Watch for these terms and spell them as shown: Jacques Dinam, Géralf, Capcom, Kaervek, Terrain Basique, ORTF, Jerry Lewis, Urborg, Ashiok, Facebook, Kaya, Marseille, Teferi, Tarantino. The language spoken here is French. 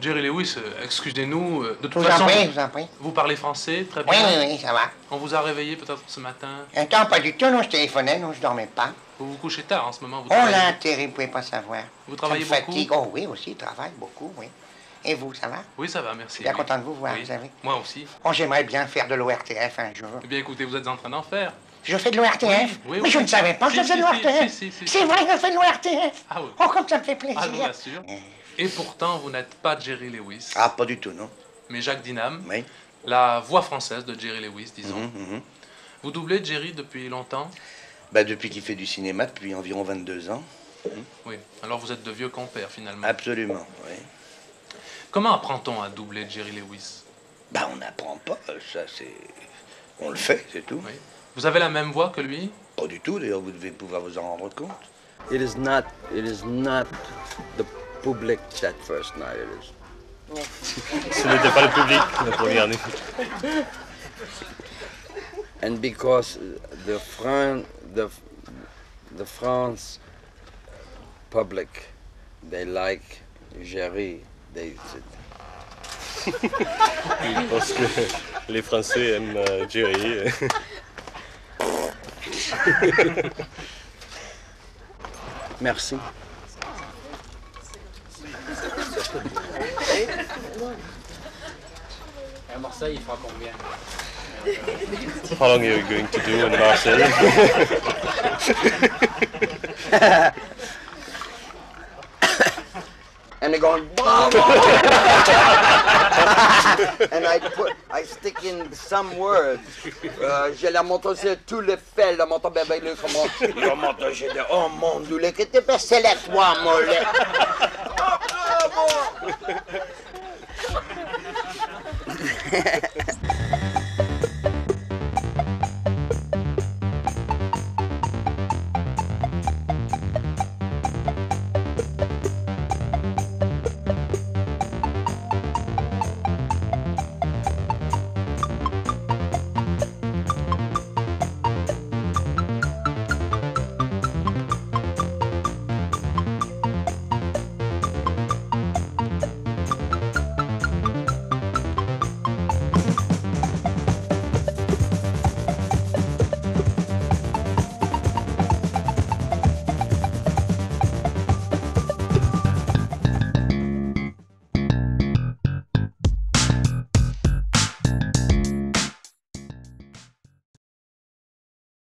Jerry Lewis, excusez-nous, de toute façon, vous parlez français, très bien. Oui, ça va. On vous a réveillé peut-être ce matin? Attends, pas du tout, non, je téléphonais, non, je dormais pas. Vous vous couchez tard en ce moment, vous travaillez? Oh là, Terry, vous pouvez pas savoir. Vous travaillez beaucoup? Oh oui, aussi, je travaille beaucoup, oui. Et vous, ça va? Oui, ça va, merci. Je suis bien content de vous voir, oui. Vous savez. Moi aussi. Oh, j'aimerais bien faire de l'ORTF un jour. Eh bien, écoutez, vous êtes en train d'en faire. Je fais de l'ORTF? Oui, mais je ne savais pas que je faisais de l'ORTF. C'est vrai, je fais de l'ORTF. Ah oui. Oh, comme ça me fait plaisir. Ah, je vous assure. Et pourtant, vous n'êtes pas Jerry Lewis. Ah, pas du tout, non. Mais Jacques Dinam, oui. La voix française de Jerry Lewis, disons. Vous doublez Jerry depuis longtemps? Bah, depuis qu'il fait du cinéma, depuis environ 22 ans. Oui, alors vous êtes de vieux compères, finalement. Absolument, oui. Comment apprend-on à doubler Jerry Lewis? Bah, on n'apprend pas, ça c'est... On le fait, c'est tout. Oui. Vous avez la même voix que lui? Pas du tout, d'ailleurs, vous devez pouvoir vous en rendre compte. It is not the public that first night, it is. Ce n'était pas le public la première nuit. And because the France public, they like Jerry. Je pense que les Français aiment Jerry. Merci. À Marseille, il fera combien? How long are you going to do in Marseille? And they're going, bravo! And I stick in some words. J'ai la montagée, tous les faits, la montagée, la montagée, oh mon dieu, que t'es passé la toi, mollet.